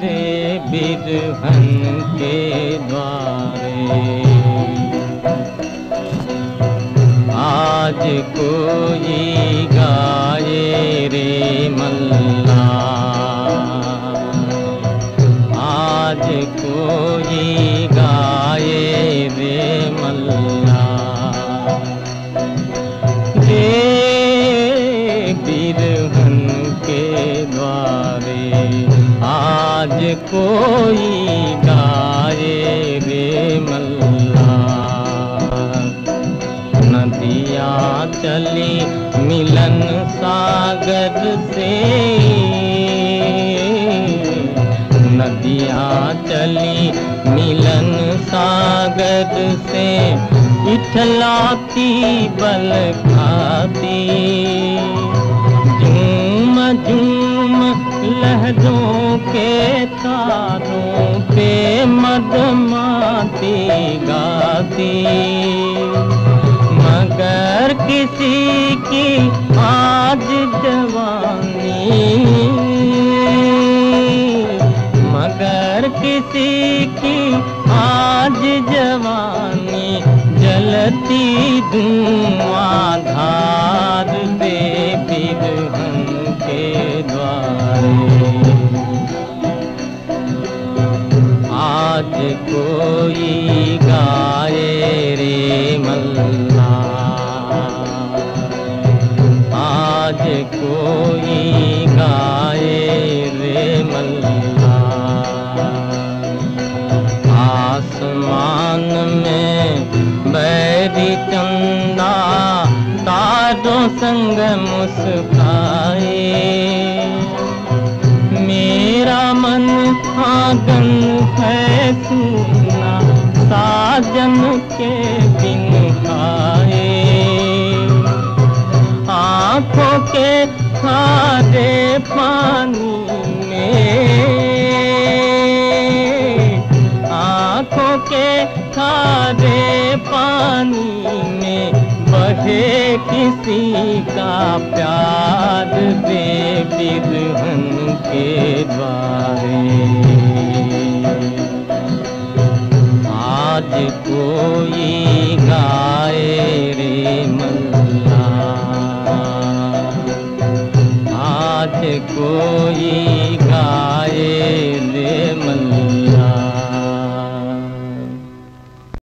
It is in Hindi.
रहते बिरहन के द्वारे, आज कोई गाए रे मल्ला, आज कोई गाए रे मल्ला। बिरहन के द्वारे आज कोई गाए रे मल्ला। नदियाँ चली मिलन सागर से, नदियाँ चली मिलन सागर से, इठलाती बल खाती। झूम झूम लहरों के तारों पे मधमाती गाती, मगर किसी की आज जवानी, मगर किसी की आज जवानी जलती धुआंधार पे। बिरहन के द्वारे आज कोई गाए रे मल्ला, आज कोई गाए रे मल्ला। आसमान में बैरी चंदा तारों संग मुस्काए, मेरा मन आंगन है सुना साजन के बिन खाए। आंखों के खारे पानी में, आंखों के खारे पानी में बहे किसी का प्यार दे। बिरहन के द्वारे आज कोई गाए रे मल्ला, आज कोई गाए रे मल्ला।